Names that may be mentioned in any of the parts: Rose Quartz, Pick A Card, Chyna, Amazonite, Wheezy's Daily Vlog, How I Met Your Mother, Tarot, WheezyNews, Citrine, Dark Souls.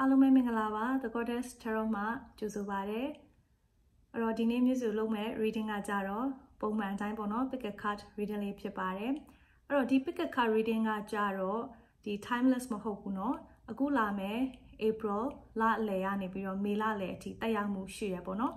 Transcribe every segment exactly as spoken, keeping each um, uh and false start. Alume Mingalava, the goddess Taroma, Juzubare, Rodine Musume, reading a jaro, Bowman Dibono, pick a card reading Pipare, Rodi pick a card reading a jaro, the timeless Mohokuno, Agulame, April, La Leani, Mila Leti, Tayamu Shirebono,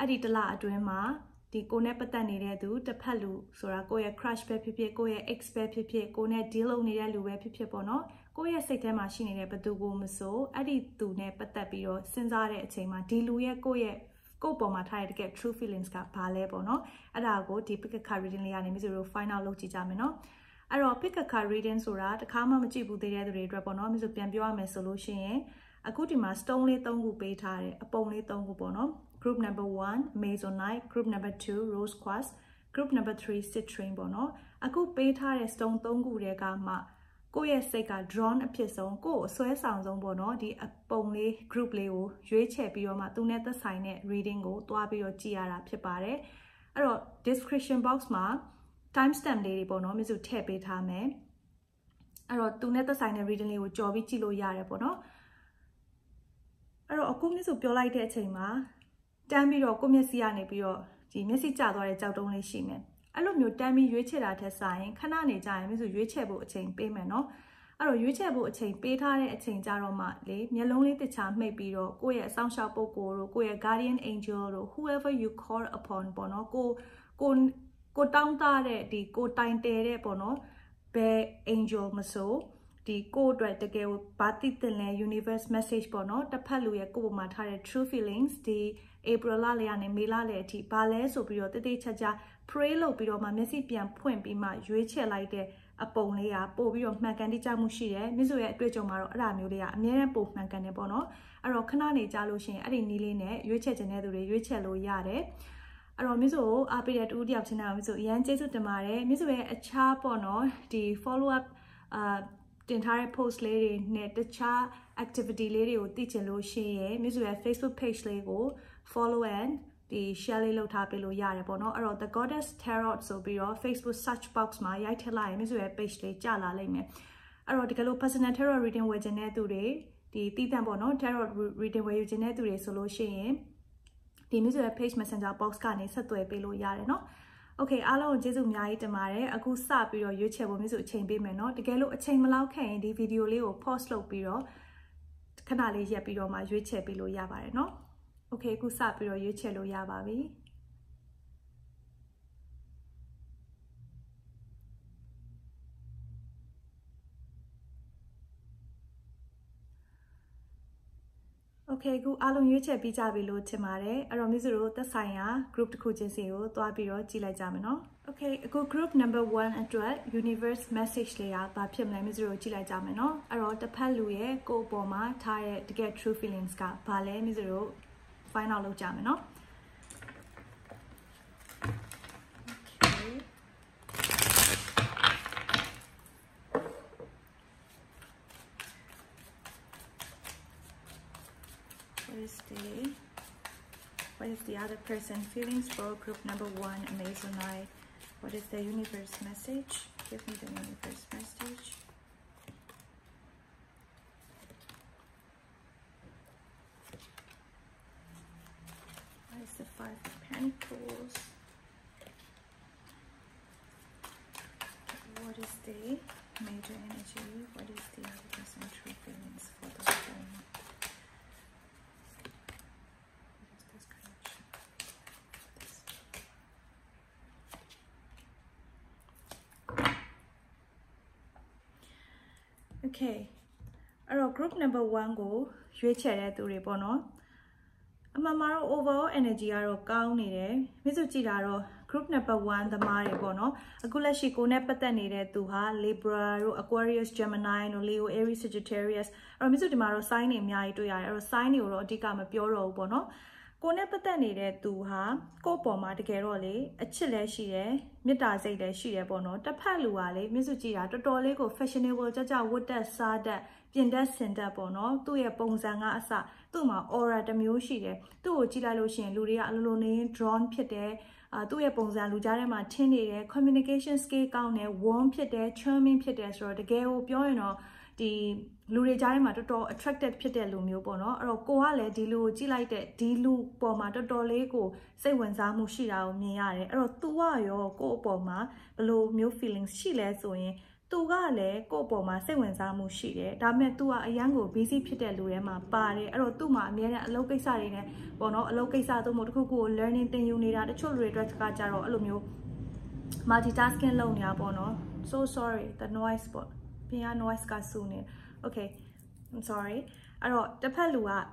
Aditala Adrema, the Gonepatani do, the Palu, Soragoya crash pepe, goya ex pepe, gone dealo near Lue Pipono. Goya Sete Machine in Padugo Musso, Adi Dune Patapiro, Senzare Tema, Diluia Goya, Gopoma tried to get true feelings got Pale Bono, Adago, pick a card reading Lianim, Misuru, final Logi Jamino. Aro pick a card reading Surat, Kama Majibu de Red Rabono, Mizupambio Mesolution, Akutima, Stonely Tongu Betare, Aponi Tongu Bono, Group number one, Masonite, Group number two, Rose Quartz, Group number three, Citrine Bono, Aku Betare Stone Tongu Regama. Yes, they got drawn a piece on go, so it sounds on Bono, the Bonley group Leo, Juechepio Matuneta sign reading go, Tuabio Giara Pipare, a description box ma, timestamp lady Bono, Mizu Tepe Tame, a Tuneta sign reading Leo, Jovichilo Yare Bono, a Okumizu Biolai de Tema, Dambi or Comisiane Bio, the Messichado is out only shimmer. I love you, Dammy, you cheat at a sign, Canani time is a uchebo chain payment. I don't uchebo chain beta at Saint Jaromatly, near lonely the charm may be your goya soundshop or goya guardian angel or whoever you call upon Bono go go go down tare, the go time tare Bono, bear angel maso, the go dread the gale party the universe message Bono, the paluya go matare true feelings, the April Lalian and Mila Leti, Bales or the Chaja. Pray low below my messy pian point be my Juice like the Aponia, Bobby of Macandica Mushire, Mizuet, Bridgomar, Ramulia, Mira Bob Macanebono, a Rocanani Jalushin, Adiniline, Juice and Edward, Juicello Yare, a Romizo, Abidet Udiapsina, Mizu Yances of the Mare, Mizue, a chap or no, the follow up, uh, the entire post lady, net the cha activity lady, or teacher Lucie, Mizue, Facebook page lego, follow and the Shelly Lotapilo Yarebono, or the goddess Tarot Sobio, Facebook search box, my Yatela, Misue, Page, Jala Lame. Or the Galo personal tarot reading with Geneture, the Titambono, tarot reading with Geneture Solo Shame, the Misue Page Messenger box can is a Tuepilo Yareno. Okay, Alon Jesu Miai de Mare, a good sapio, Yuchebo Misu Chambi Meno, the Galo a Chamalao Kane, the video Leo, Post Lopiro, Canali Yapiro, my Yuchebilo Yavareno. Okay, go sap your cello yababi. Okay, go along your chair bija below Temare, Aromizu, the Saya, grouped Kujenseo, Tuabiro, Gila Jamino. Okay, go group number one and twelve, Universe Message Layer, Bapiam Lamizro, Gila Jamino, Aro the Palue, Go Boma, Tired to Get True Feelings, Ka, Pale, Mizero. Final low jam, no? Okay. What is the what is the other person feelings for group number one? Amazonite. What is the universe message? Give me the universe message. The Five of Pentacles. What is the major energy? What is the other person's true feelings for the phone? What is this connection? This. Okay. Our group number one go. You share to Rebono. Mamaro overall energy are counted. Mizuchiraro, group number one, the Maribono, Agulashiko Nepatanire, Duha, Libra, Aquarius, Gemini, Leo, Aries, Sagittarius, or Mizudimaro sign in Yai to Yai, or sign Eurodicam, a Puro Bono, Gonepatanire, Duha, Copoma, the Carole, a Chile Shire, Mitaze, the Shire Bono, the Paluale, Mizuchira, the Dolego, fashionable Jaja, wood, the Sada, Jindasenda Bono, Tuya Bongzanga Asa. Aura the Mushi, two Chilalushin, Luria, Luni, drawn Piede, two Ponza, Lujarema, Tinide, communication scale gown, warm Piede, charming Piedes, or the Gale Biono, the Luri Jarimato attracted Pietel Lumiobono, or Koale, Dilu, Gilite, Dilu, Pomato Dolego, say when Zamushira, Miare, or Tuayo, Go Poma, below new feelings, she lets away. Tugale, Go Poma, say when Zamushire, Dame Tua, a young, busy Pietel Lurema, Pare, or Tuma, Mira, Locasarine, Bono, Locasato Motuku, learning the unit at the children, Rajaro, Lumio, multitasking Lonia Bono. So sorry, the noise bot. Piano noise ka sune. Okay, I'm sorry. Aro the palua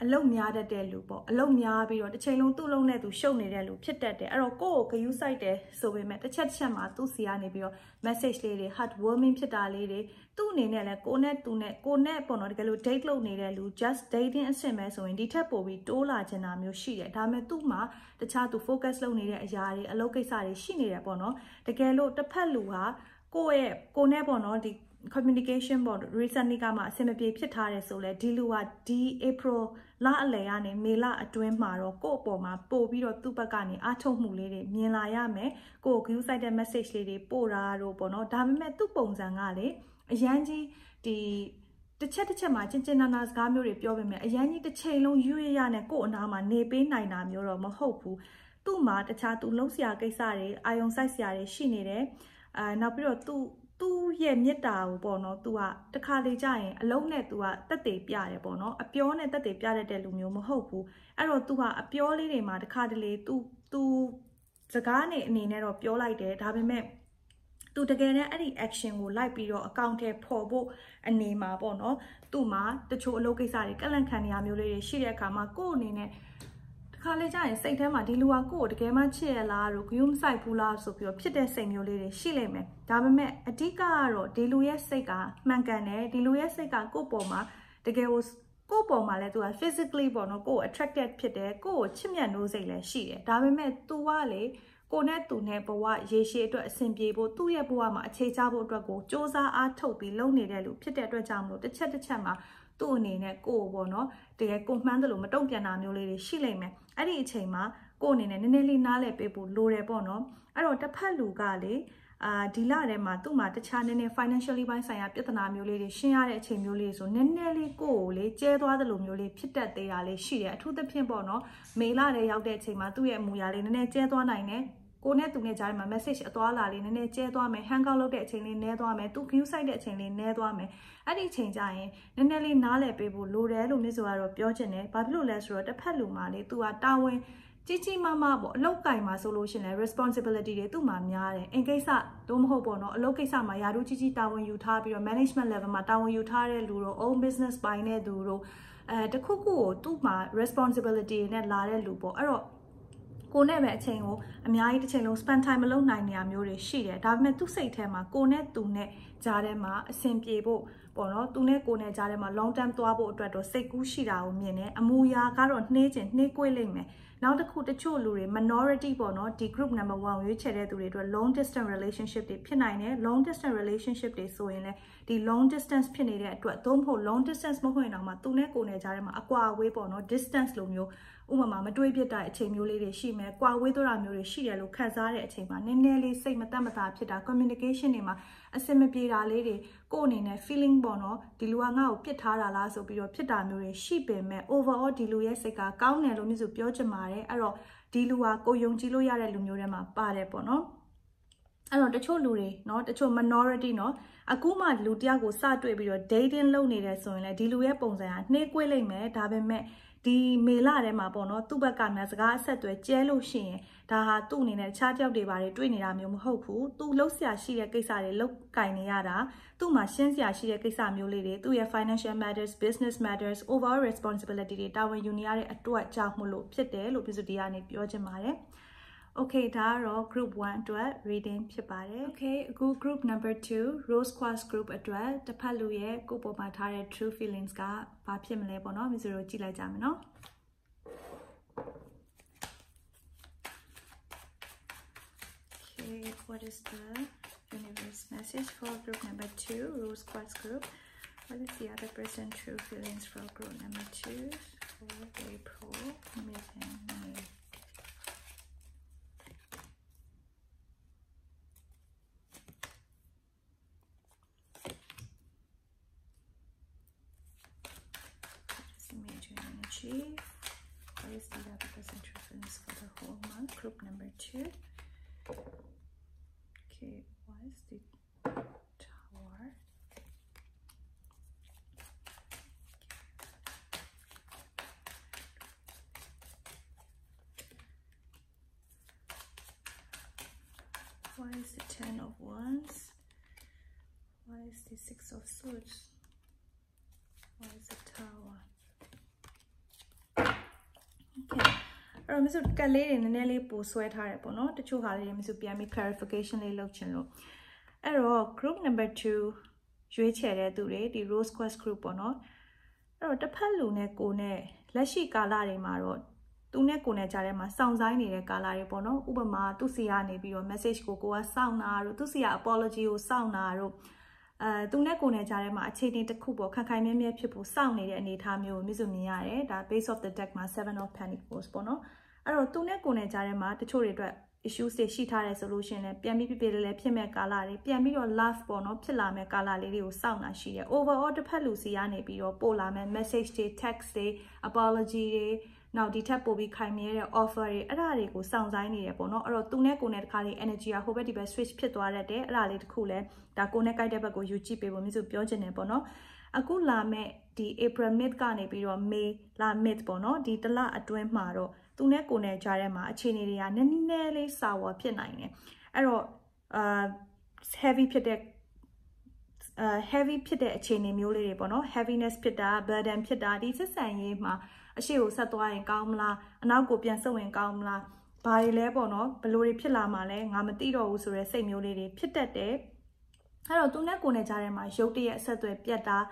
alone yada de lupo, alone yabi or the chelon too long to show me the loop, chit that aro go, you side there. So we met the chat shama to see an ebio message lady, heartwarming chita lady, two nina, go net, two net, go nepon or galo, date low nidalu, just dating and same so in the tepo with dola janam, your she, dametuma, the chat to focus low nida, ajari, a locasari, she nida bono, the galo, the palua, go e, go nepono, the communication board recently kama semapi phit tha de so le di lu wa di April la ale ya ne me la atwin ma ro ko por ma po pi ro tu pak ka ni a thong mu le de myin la ya me ko gyu site de message le de po ra ro bo no da ma tu pong san ga le a yan ji di the chat the chat ma chin chin na na saga myo de pyo pe me a yan ji de chein long yu ya ne ko ana ma ne pe nai na myo ro ma hou bu tu ma ta cha tu lou sia kaisa de ayon site sia de shi ni de a na pi ro tu Tu ye mieta bono tua the kali jai alone tua tate piare bono a pione tate piare delumio mohopu aro tua a pioli de ma the cardile tu tu sagane ninero piolai de have me to the gene any action will like be your account a probo and name bono tu ma the cho locasari kalankania mule shiria kama go nine College and say them at the Lua Court, Gamma Chela, Rukum Sai Pulas of your Pite Semulade, Shileme, Dame, a Dicaro, Diluia Sega, Mangane, Diluia Sega, Gopoma, the girls Gopoma let to a physically bono go attracted Pite, go, Chimia Nozele, she, Dame, Tuale, Gonetu Nepoa, Yeshe to a Simbibo, Tuyabuama, Chetabo Drago, Josa, Atobi, Lonely Delu, Pite Rajamo, the Chetachama. To nene go bono, the go mandalo matonganamule, shileme, at each ma, go nene nale people lure bono, I wrote a palu gale, a dilare matuma, the channel financially by Sayapitanamule, Shia, Chemule, so nene go, le, Jedua the Lumule, Pita de Ale, Shia, to the Pimbono, Melare out there, Tematu, Muyale, Jedua nine, go net to Nejama message at all, in a Jedua, Hangalo de Chain, Nedua, took you side at Chain, Nedua. Any change I Nelly Nale people, Lurelu Misuaro Piogene, but Lulas wrote a palumale to a tower. Chichi Mama, Locaima solution and responsibility to Mamiare. In case I don't hope or not, Locasa Mayaru Chichi Town, you tap your management level, Matawa, you tire, Luro, own business by Neduro. The cuckoo, Tuma, responsibility in a lare lupo. Go never at Tango, a meide Tango spend time alone nine yamure she, Dame to say Tema, go net to net, Jarema, Saint Piebo, Bono, to net go net Jarema, long time to abo, dreadful, say Gushira, Mene, Amuya, Garon, Nathan, Nequilling. Now the Kota Choluri, minority Bono, the group number one, which had a long distance relationship, the Pinine, long distance relationship, they so in the long distance Pinine, to a Tomho, long distance Mohoinama, to net go net Jarema, Aqua, Webono, distance Lomio. Umama do be a chain lady she may qua with or amure she yellow casare at him and nearly say matamata pita communication ima a semipira lady gone in a feeling bono diluanga pitara las of your pita mure she be me overall diluia seca gown and omisu piojamare aro dilua go young diluia lumurema pare bono. Ano the cholure, no the chol minority no. Akuma lutiago sat to be your dating low need so in a diluia ponza, nequele me, dabe me. The Mela Rema Bono, Tubacanas gas set to a jello sheen, Taha Tun in a charge of the barry twinamium hopu, two Losia Shia Kesari Locainiara, two Machensia Shia Kesamulade, two your financial matters, business matters, overall responsibility, Tawa Uniare at two at Chamulo, Pete, Lupizudiani, Piojamare. Okay, Taro, group one to a reading Pipare. Okay, go group number two, Rose Quas group at twelve, the Paluye, Gupo Matare, true feelings ga, Papim Lebono, Misuro Chila Jamino. Okay, what is the universe message for group number two, Rose Quas group? What is the other person true feelings for group number two? For April, amazing. G. Place the abacus interference for the whole month. Group number two. Okay, what is the tower? What is the ten of wands? What is the six of swords? What is the tower? Okay. Or miss it calay in nearly post sweat harapono to chew holiday miss Piami clarification lay look chin low. Arrow group number two Juichere Dure the Rose Quest group or not or the Palune Kune Lashi Kalari Marot. Tune Kune Jarema sounds I need a Kalari Bono Ubama to see a navy or message cocoa sound arrow to see apology or sound arrow. Uh, Tune Kune Jarema attaining the Kubo Kakai Meme people sound it any time you Mizumiare, that base of the deck, my seven of panic was Bono. Aro Tune Kune Jarema, the Choritra issues the Shita resolution, and Piami Pipele Pime Kalari, Piami or laugh Bono, Pilame Kalari, or sound as she overall the Palusiane be your Polame, message day, text day, apology day. Now the tap will be chimera offer a rally go sounds I need a bono or tune conet carry energy. I hope the best switch pit to a day rally cooler. Dacone Kaidabo, you cheap able Mizu Piogene Bono. A good lame the April mid carne be on May la mid bono, the la a twin maro. Tune cone jarema, chineria, nelly sour pianine. Arrow uh heavy pit uh heavy pit a chine mule bono, heaviness pita, burden pita, this is a ma. She was at one gamla, and I'll go pian so in gamla. By lebono, Belori Pilamale, Amatito was a simulated pit that day. I don't know, Gunejarema, Jodi, Sato Pieta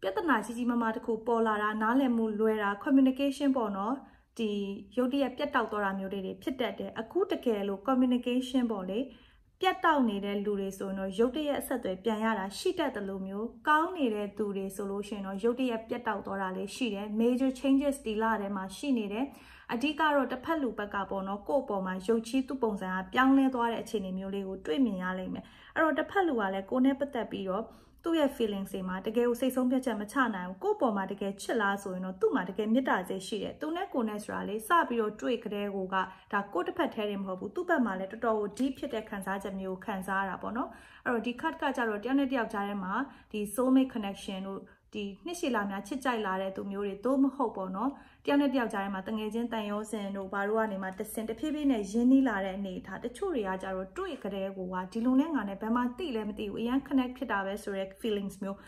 Pietanazi, Mamatico, Polara, Nale Mulera, communication bono, the Jodi Pietautora mutated pit that day, a cutakelo, communication body, Pietau needed Lureson or Jodi Sato Pianara, she that the Lumio, Cow needed to the solution or Jodi Pietautorale, she major changes the lade machine needed, a decaro the Palupa Gabono, Copoma, Jochi to Bonza, Pianle or a chinimuleo, dreaming alime, or the Paluale, Gonepatapio, to your feelings, Emma, the girl says on Piamatana, Copoma to get chillazo, no, two matic and midaze, she, Tunacones rally, Sabio, Drake, Regoga, that go to Paterim Hobu, Tuba Mallet, or deep pit at Kansas and New Kansara Bono, or the Katkaja or the Energy of Jarema, the soulmate connection, the Nishilana Chichilare to Muri Dom Hobono, the Energy of Jarema, the agent Dios and Obaruanima, the Santa Pibina, Jenny Lara, Nita, the Churia Jaro, Drake, Regoa, Dilunang and Bema, the Lemity, we unconnected our feelings meal.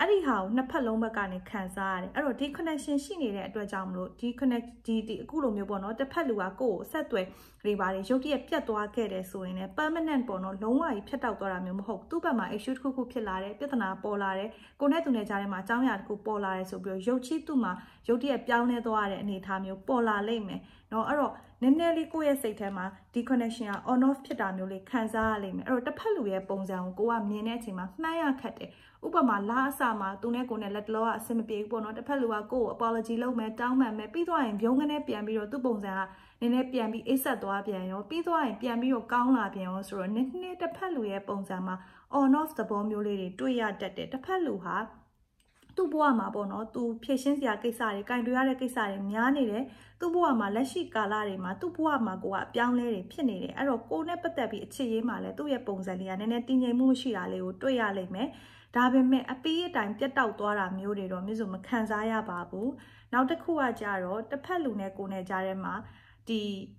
Anyhow, Napaloma Gani Kansari, a deconnection she needed at the Jamlo, deconnect the Gulomio Bono, the Palua go, Satway, Rivari, Jodia Piatua Keresu in a permanent bono, Longa, Piatauramum Hok, Tubama, issued Cucu Pilare, Pietana Polare, Gonetune Jarema, Jamia, Cupolare, Sobio, Jochi Tuma, Jodia Piane Doare, Nitamio, Pola Lame, no Aro, Neneli Guesatema, deconnection on off Piedamuli, Kansalim, or the Palua Bonzan, Goa Minetima, Maya Cate. Ubama la sama, Tunekone let law, a semi bono, the Palua go, apology low, met down, met Pitoin, Pyongan, Piambiro, Dubonza, Nene Piambi, Isadua Piano, Pitoin, Piambiro, Gauna Pianos, or Nene, the Palua Bonzama, on off the bomulate, Duya, the Palua, Tubuama bono, Tu patients Yakisari, Kanduara Kisari, Mianire, Tubuama, Lashi Galarima, Tubuama Goa, Pianere, Pinere, Aroko Nepatabi, Chimale, Duya Bonzalian, and Tine Mushirale, Duya Leme. Dabime appear time get out or a murid or Mizum Kanzaya Babu. Now the Kua Jaro, the Palune Gune Jarema, the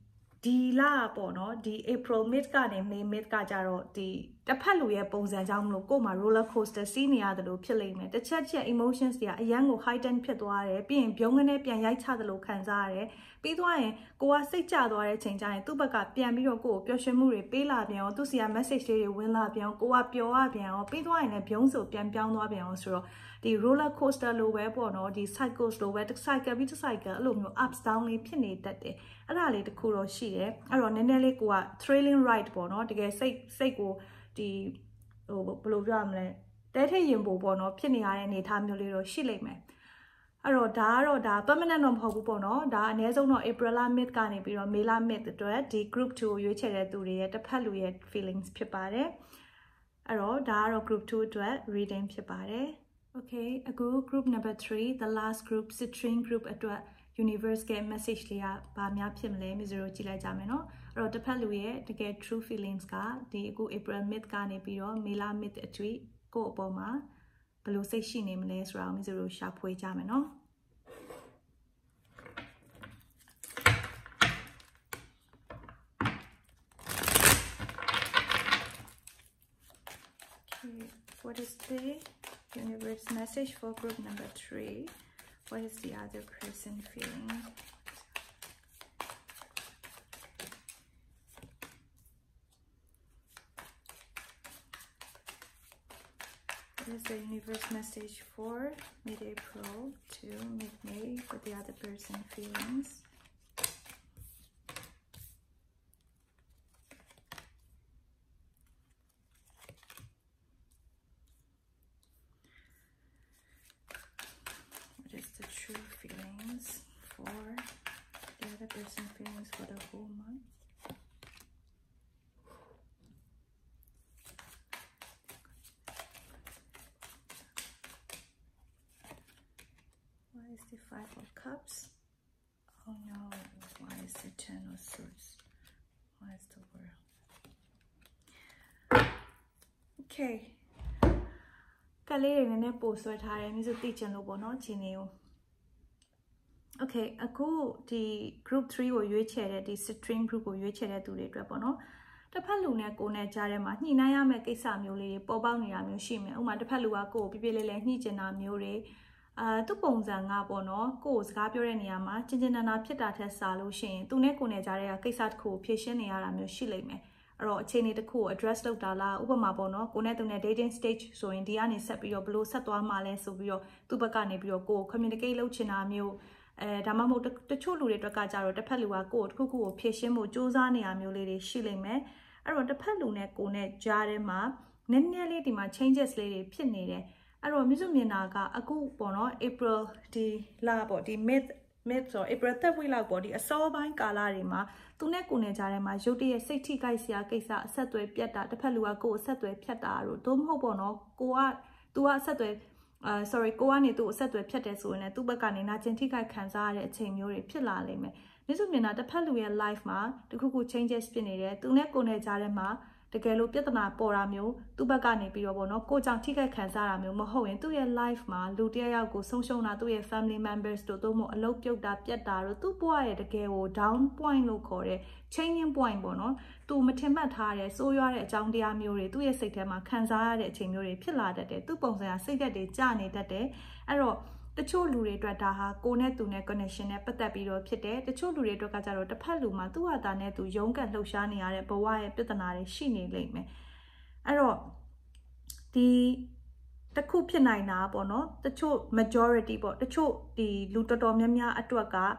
De La Bono, the April Midgarden, the Midgajaro, the the Palue Bonza Jamlo Goma roller coaster senior the Pilame, the Churchia emotions, the young heightened Pedware, being Pyongane, Pianai Chadalo Kanzare, Bidwine, Goa Sejadore, Changai, Tubaga, Piamiro Go, Pyoshamuri, Bela Bion, Tusia Message, Willa Bion, Goa Pioa Bion, Bidwine, and Pionzo, Pian Piano Bionsro, the roller coaster lower Bono, the cycles lower, the cycle, bit cycle, Lumio, ups, down, pinate that day, and I let the Kuro Shire, around Nelly Goa, trailing right Bono, the Sego. The blue ramlet that he in Bobono, Pinny, and a tamuliro shillame. A roda roda, permanent on Hobono, da Nezono, Aprila mid Ganibiro, Mila mid the dread, the group two, you cheddar duri at the Paluet feelings pipare. A roda or group two dread, reading pipare. Okay, ago group number three, the last group, string group at the universe get message liya ba mya phit mle mizero ji lai ja mai no. Aro ta phat lu ye takai true feelings ka di ago April mid ka ne pi ro Mela mid atwi ko opor ma balo sait shi ne mle so ra mizero sha phwe ja mai no. Okay, what is the universe message for group number three? What is the other person feeling? What is the universe message for mid-April to mid-May for the other person feelings? Feelings for the other person feelings for the whole month. Why is the Five of Cups? Oh no, why is the Ten of Swords? Why is the World? Okay. Okay, aku the group three or you chat the string group or you chat to the drapono. The paluna go na jarema, Ninaya make a samule, Bobania mushime, Uma de Palua go, Bibele, Nijana mure, uh, Tuponza nabono, goes Gabureniama, Jinjana Pietata Salo Shin, Tunecone Jarea, Kisatko, Piesiana Mushileme, or Chene the co, address of Dala, Ubamabono, Gonetuna dating stage, so in Diane Sapio, Blue Satua Male, Subio, Tubacane, Bio go, communicate Lucina mu. Uh, Dama mo the chulu de Gajaro, the Palua goat, cuckoo, Piesimo, Josania, Mulady, Shilime, Aro the Palune, Gone, Jarema, Nenia lady, my changes lady, Pinade, Aro Mizuminaga, a go bono, April de labo, the mid, mid, or April third willa body, a sawbine galarima, Tunecune Jarema, Jodi, a sixty Gaisia, Gaisa, Satwe Pieta, the Palua goat, Satwe Pieta, Dom Hobono, Goa, Dua Satwe. Uh, sorry, go on to set with Piatesu to Bagani, Natantica Kanzare, Tamuri, Pilalime. Mizumina, the Paluia life ma, the cuckoo changes pinade, to Necone Jarema, the Galo Piatana Boramu, to Bagani Biobono, go Jantica Kanzaramu, Mohoin, to your life ma, Ludia go Sonshona to your family members, to Domo, Lopio da Piataro, to Boy the Gao, down point locore, changing point bono, to Matematare, so you are a Jandia Muri, to your Setema, Kanzare, Tamuri, Pilade, to Bonza, Segade, Jani that day, Aro. The Cholure Dradaha, Gonetune connection, Patabiro Pite, the Cholure Drogazaro, the Paluma, Duadane, to Yonga, Luciania, Bawai, Pitanare, Shini Lame. Aro the the Kupinaina Bono, the Chol majority, but the Chol the Lutodomia Atuaga,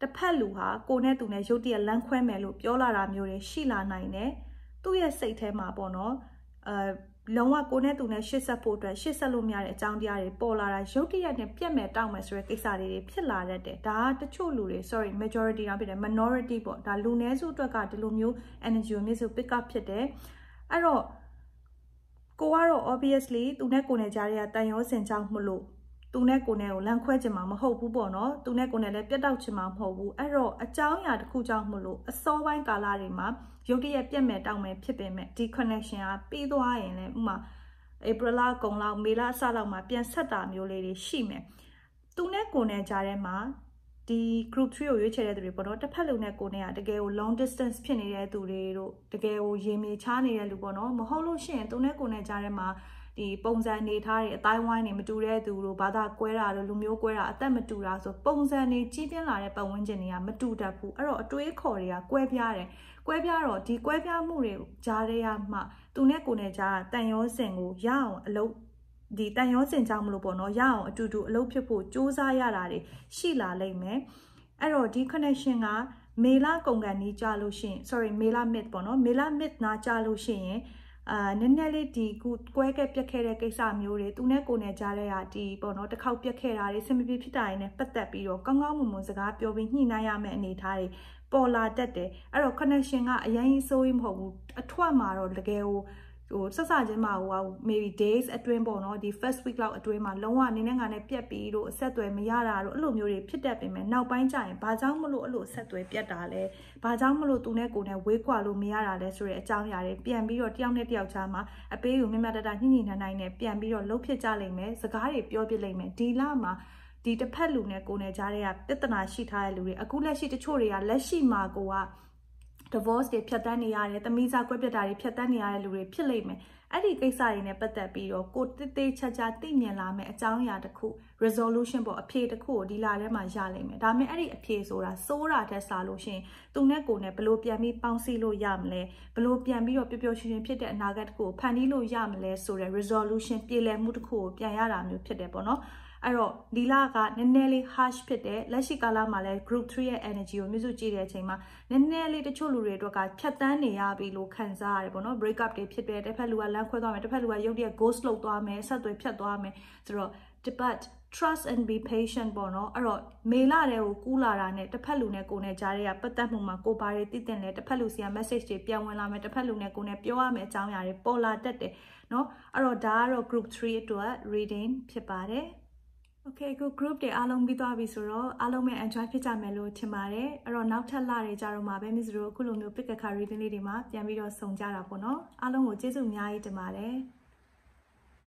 the Paluha, Gonetune, Jodia Lanquemelu, Yola Ramure, Shila Nine, Duya Satema Bono, uh. Longwa Gonetune, she supported, she salumia, Jandia, Polara, Jodi, and Piame Damas Rekisari, Pilar, Da, the Cholure, sorry, majority of the minority, but the Lunezu, Dragadilumio, and Jumizu pick up today. Aro Goaro, obviously, Tunecone Jaria, Dios and Jang Mulu. Tunecone, Lanquajamam, Hobu Bono, Tunecone, Piedauchimam Hobu, Aro, a Janga, the Kujang Mulu, a Sawine Galarima. Yogi at Piamet down my pipim, deconnection, Pidoa and Uma, Aprila, Gongla, Mila, Salama, Pian Satam, your lady, Shime. Tunecone Jarema, the group trio, which had the ribbon, the Palunecone, the Gale long distance pinny, the Gale Jimmy Chani, Lubono, Maholo Shin, Tunecone Jarema, the Bonza Natari, Taiwan, Madure, Duru, Bada, Guerra, Lumio Guerra, Atamatura, so Bonza Najibian Larapa, Wingenia, Matuda, Puro, Due Korea, Gueviare. Guebiaro, di Guebia Muril, Jareama, Tunecone Jar, Daniel Sengu, Yao, Low, the Daniel Sentamlubono, Yao, Dudu, Low People, Josa Yarari, Sheila Lame, Ero, di connection are Mela Gongani Jalushin, sorry, Mela Midbono, Mela Midna Jalushin, uh, Nenelli di good Guega Piacere Samure, Tunecone Jarea di Bono, the Copia Kerari, Semipitine, Patapi, or Gangamuzaga, Yovin, Nayame, and Itari. Bola that day, a connection, a yang so him, a twamar or the gale, or Sasajima, maybe days at Rainbow, or the first week out at Rainbow, Loa, Ninanga, Piapi, or Setway, Miara, Lumuri, Pit up him, and now pine time, Pazamulo, Setway, Piatale, Pazamulo, Tunekuna, Wakualu, Miara, Lesser, Tamiare, P M B or Tiamnetia Chama, a pay you, Mimadadani, and nine, P M B or Lopia Jalame, Sagari, Piopilame, D Lama. The Pelune Gone Jaria, Tetana Shita Luri, a Gula Shita Choria, Leshi Magoa, Divorce de Piatania, the Misa Gripitari, Piatania Luri, Pilame, Adi Gaisari, Nepatapi, or Cote de Chajatinia Lame, a Tanya the Cool, Resolution Bo appeared the Cool, Dilare Majalame, Dame Adi appears or a Sora Tesaloshin, Tunegone, Pelopiami, Pouncilo Yamle, Pelopiami or Pipioshin Pit and Nagat Co, Panilo Yamle, Sora, Resolution Pile Mutco, Piaram, Pitebono. Aro Dila ka Neneli hash pite, Lashikala Male, Group Three Energy, or Mizujiria Chema, Neneli the Cholure, Catania, Bilo, Kanzar, Bono, break up the Pit, Pelua, Lanquadome, Pelua, Yodia, Ghost Loame, Sadwe Piatame, Thro, but trust and be patient, Bono, Aro, Mela de Ukula Rane, the Palune Gone Jaria, Patamuma, Gobari, Titane, the Palusia, Message, Piamalame, the Palune Gone, Pioame, Tamiari, Pola, Tete, no, Aro Daro, Group Three to a reading, Pipare. Okay, good group de along bidwa bisoro, along me enjoy pita melo timare, around now tell Larry Jaromabe, Miss Rokulum, pick a card reading lady map, Yamiro Song Jarapono, along with Jesu Mia Demare.